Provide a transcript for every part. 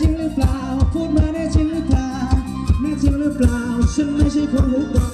จริงหรือเปล่าพูดมาแน่จริงหรือเปล่าแน่จริงหรือเปล่าฉันไม่ใช่คนหูเบา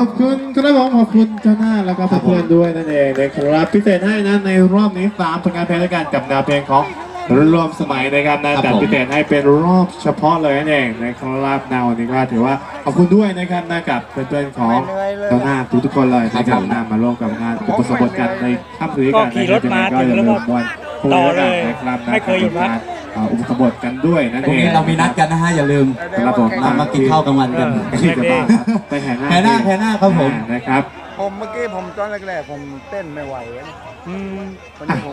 ขอบคุณเจ้าหน้าแล้วก็เพื่อนด้วยนั่นเองนะครับพิเศษให้นะในรอบนี้3ผลงานเพลงด้วยกันกับแนวเพลงของรวมสมัยนะครับนะแต่พิเศษให้เป็นรอบเฉพาะเลยนั่นเองนะครับแนวนี้ก็ถือว่าขอบคุณด้วยนะครับนะกับเพื่อนๆของเจ้าหน้าทุกคนเลยนะครับนำมาร่วมกับงานประสบการณ์ในค่ำคืนกันนะครับก็อย่าลืมวันต่อเลยนะครับไม่เคยหยุดพัก อุปสมบทกันด้วยนะพรุ่งนี้เรามีนัดกันนะฮะอย่าลืมครับผมมากินข้าวกลางวันกันไปแห่หน้าครับผมนะครับผมเมื่อกี้ผมตอนแรกๆผมเต้นไม่ไหว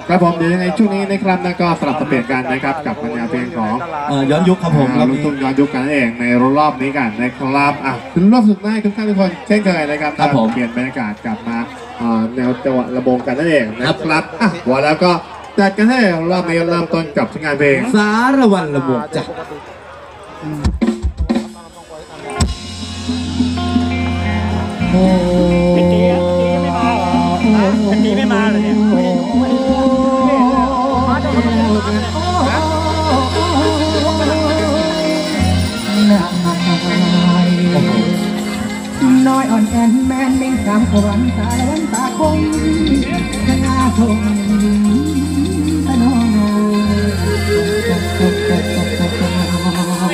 ครับผมเดี๋ยวในช่วงนี้นะครับแล้วก็สลับเปลี่ยนกันนะครับกับบรรยากาศเพลงของย้อนยุคครับผมเราตุ้มย้อนยุคกันเองในรอบนี้กันนะครับขึ้นรอบสุดท้ายทุกท่านทุกคนเช่นเคยนะครับเปลี่ยนบรรยากาศกลับมาแนวจังหวะระบงกันนั่นเองนะครับว่าแล้วก็จัดกันให้รอบนี้เริ่มต้นกับงานเพลงสารวัตรระบงจ้ะตีไม่มาเลยเนี่ยน้อยอ่อนแอนแมนมิงสามขวัญสายวันตาคงชนะทงตะนองขอ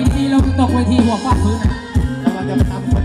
อีกทีเราตกเวทีหัวฟาดพื้นเราจะไปตามคน